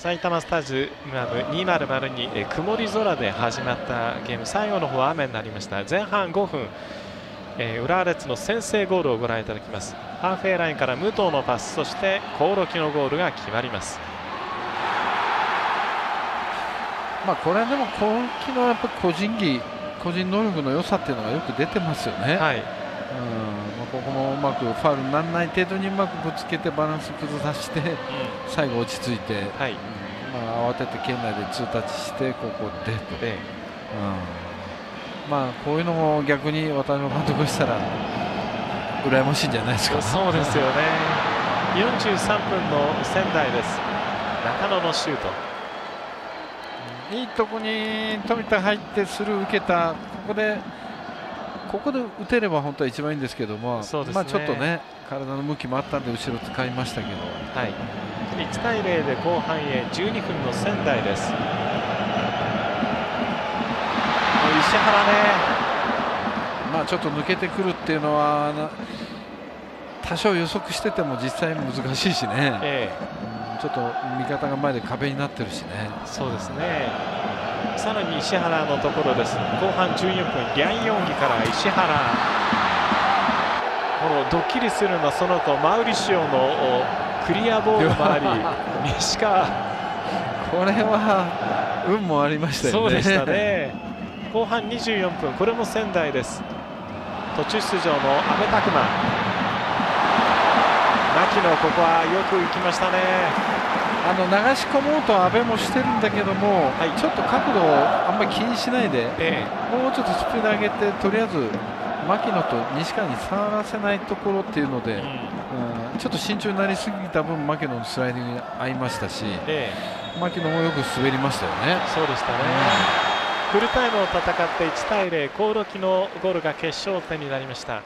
埼玉スタジアム2002、曇り空で始まったゲーム、最後の方は雨になりました。前半5分、浦和レッズの先制ゴールをご覧いただきます。ハーフウェイラインから武藤のパス、そして興梠のゴールが決まります。まあこれでも興梠のやっぱ個人能力の良さっていうのがよく出てますよね。はい、まあ、ここもうまくファウルにならない程度にうまくぶつけてバランス崩させて、最後落ち着いて、はい、まあ、慌てて圏内でツータッチしてここでと、まあ、こういうのも逆に渡辺監督したら羨ましいんじゃないですか。そうですよね。43分の仙台です。中野のシュート、いいとこに富田入ってスルー受けた、ここで打てれば本当は一番いいんですけども、ね、まあちょっとね、体の向きもあったんで後ろ使いましたけど、はい、1対0で後半へ、12分の仙台です。石原ね、まあちょっと抜けてくるっていうのは多少予測してても実際難しいしね、ちょっと味方が前で壁になってるしね。そうですね。さらに石原のところです。後半14分、リャン・ヨンギから石原、このドッキリするのはその後マウリシオのクリアボールもあり西川、これは運もありましたよね。そうでしたね。後半24分、これも仙台です。途中出場の阿部拓磨、牧野、ここはよく行きましたね。流し込もうと阿部もしてるんだけども、はい、ちょっと角度をあんまり気にしないで、もうちょっとスピード上げて、とりあえず牧野と西川に触らせないところっていうので、ちょっと慎重になりすぎた分、牧野のスライディングに合いましたし、牧野もよく滑りましたよね。そうでしたね。フルタイムを戦って1対0、興梠のゴールが決勝点になりました。